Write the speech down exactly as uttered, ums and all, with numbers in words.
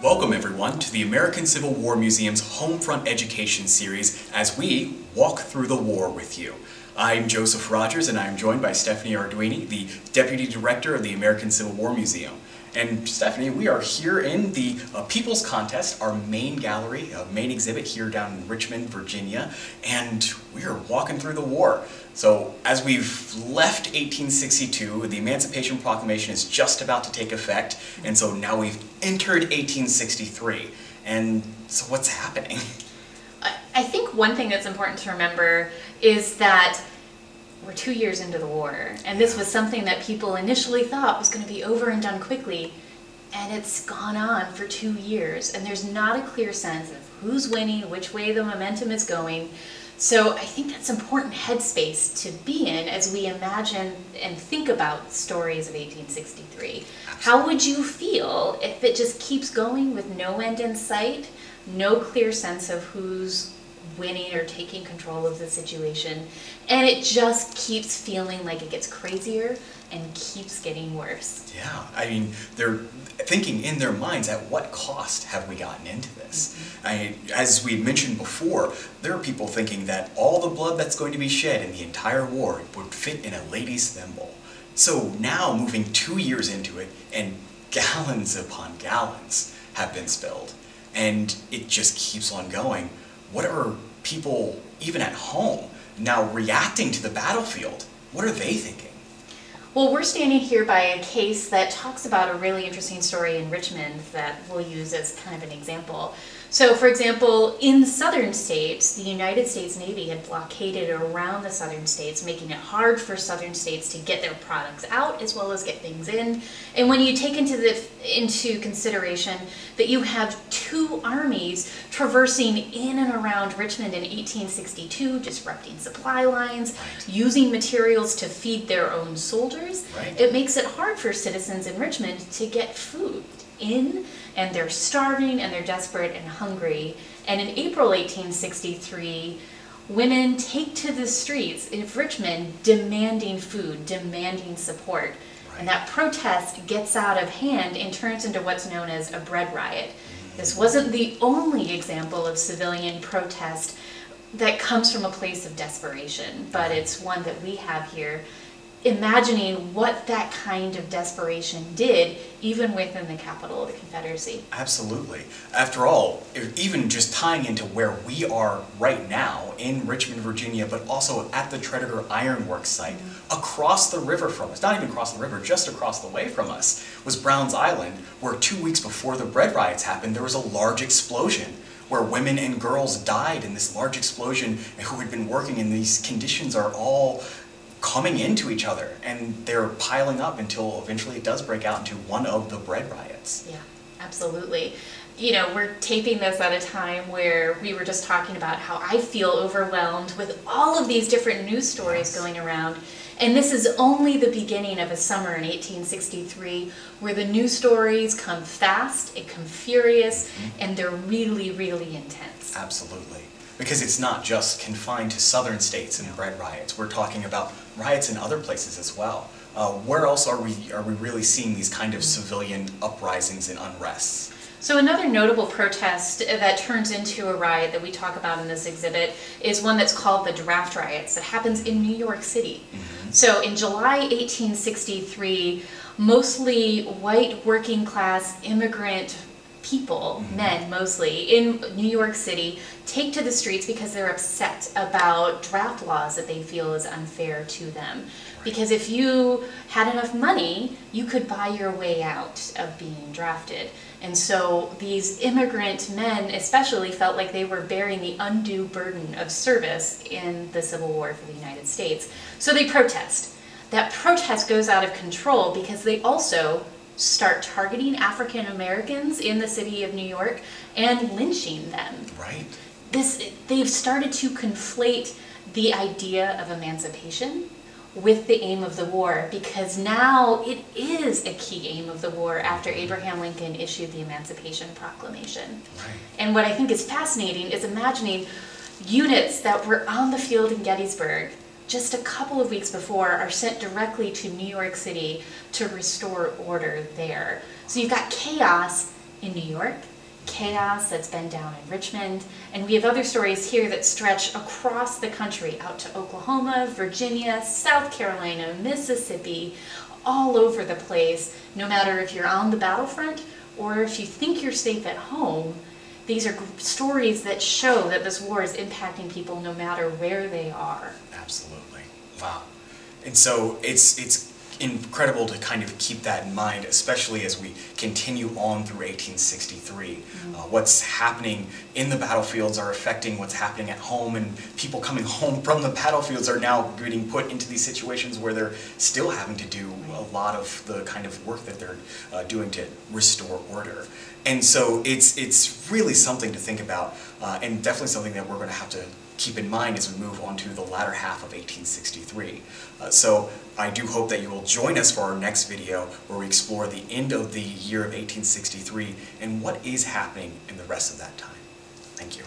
Welcome everyone to the American Civil War Museum's Homefront Education Series as we walk through the war with you. I'm Joseph Rogers and I'm joined by Stephanie Arduini, the Deputy Director of the American Civil War Museum. And Stephanie, we are here in the uh, People's Contest, our main gallery, uh, main exhibit here down in Richmond, Virginia, and we are walking through the war. So as we've left eighteen sixty-two, the Emancipation Proclamation is just about to take effect, and so now we've entered eighteen sixty-three. And so what's happening? I think one thing that's important to remember is that we're two years into the war, and this was something that people initially thought was going to be over and done quickly, and it's gone on for two years, and there's not a clear sense of who's winning, which way the momentum is going. So I think that's important headspace to be in as we imagine and think about stories of eighteen sixty-three. How would you feel if it just keeps going with no end in sight, no clear sense of who's winning or taking control of the situation, and it just keeps feeling like it gets crazier and keeps getting worse? Yeah, I mean, they're thinking in their minds, at what cost have we gotten into this? Mm-hmm. I, as we mentioned before, there are people thinking that all the blood that's going to be shed in the entire war would fit in a lady's thimble. So now, moving two years into it, and gallons upon gallons have been spilled, and it just keeps on going. What are people, even at home, now reacting to the battlefield? What are they thinking? Well, we're standing here by a case that talks about a really interesting story in Richmond that we'll use as kind of an example. So, for example, in southern states, the United States Navy had blockaded around the southern states, making it hard for southern states to get their products out as well as get things in. And when you take into, the, into consideration that you have two armies traversing in and around Richmond in eighteen sixty-two, disrupting supply lines, right, using materials to feed their own soldiers, right, it makes it hard for citizens in Richmond to get food in, and they're starving and they're desperate and hungry. And in April eighteen sixty-three, women take to the streets of Richmond demanding food, demanding support. Right. And that protest gets out of hand and turns into what's known as a bread riot. This wasn't the only example of civilian protest that comes from a place of desperation, but it's one that we have here, imagining what that kind of desperation did even within the capital of the Confederacy. Absolutely. After all, even just tying into where we are right now in Richmond, Virginia, but also at the Tredegar Ironworks site, mm-hmm, across the river from us, not even across the river, just across the way from us, was Brown's Island, where two weeks before the bread riots happened, there was a large explosion where women and girls died in this large explosion who had been working in these conditions are all coming into each other, and they're piling up until eventually it does break out into one of the bread riots. Yeah, absolutely. You know, we're taping this at a time where we were just talking about how I feel overwhelmed with all of these different news stories, yes, going around, and this is only the beginning of a summer in eighteen sixty-three where the news stories come fast, it come furious, mm-hmm, and they're really, really intense. Absolutely. Because it's not just confined to southern states and bread riots. We're talking about riots in other places as well. Uh, where else are we, are we really seeing these kind of civilian uprisings and unrests? So another notable protest that turns into a riot that we talk about in this exhibit is one that's called the draft riots that happens in New York City. Mm-hmm. So in July eighteen sixty-three, mostly white working class immigrant people, mm-hmm, men mostly, in New York City take to the streets because they're upset about draft laws that they feel is unfair to them. Right. Because if you had enough money, you could buy your way out of being drafted. And so these immigrant men especially felt like they were bearing the undue burden of service in the Civil War for the United States. So they protest. That protest goes out of control because they also start targeting African Americans in the city of New York and lynching them. Right. This, they've started to conflate the idea of emancipation with the aim of the war, because now it is a key aim of the war after Abraham Lincoln issued the Emancipation Proclamation. Right. And what I think is fascinating is imagining units that were on the field in Gettysburg just a couple of weeks before are sent directly to New York City to restore order there. So you've got chaos in New York, chaos that's been down in Richmond. And we have other stories here that stretch across the country, out to Oklahoma, Virginia, South Carolina, Mississippi, all over the place. No matter if you're on the battlefront or if you think you're safe at home, these are stories that show that this war is impacting people no matter where they are. Absolutely. Wow. And so it's, it's incredible to kind of keep that in mind, especially as we continue on through eighteen sixty-three. Mm-hmm. Uh, what's happening in the battlefields are affecting what's happening at home, and people coming home from the battlefields are now getting put into these situations where they're still having to do a lot of the kind of work that they're uh, doing to restore order. And so it's, it's really something to think about, uh, and definitely something that we're going to have to keep in mind as we move on to the latter half of eighteen sixty-three. Uh, so I do hope that you will join us for our next video, where we explore the end of the year of eighteen sixty-three and what is happening in the rest of that time. Thank you.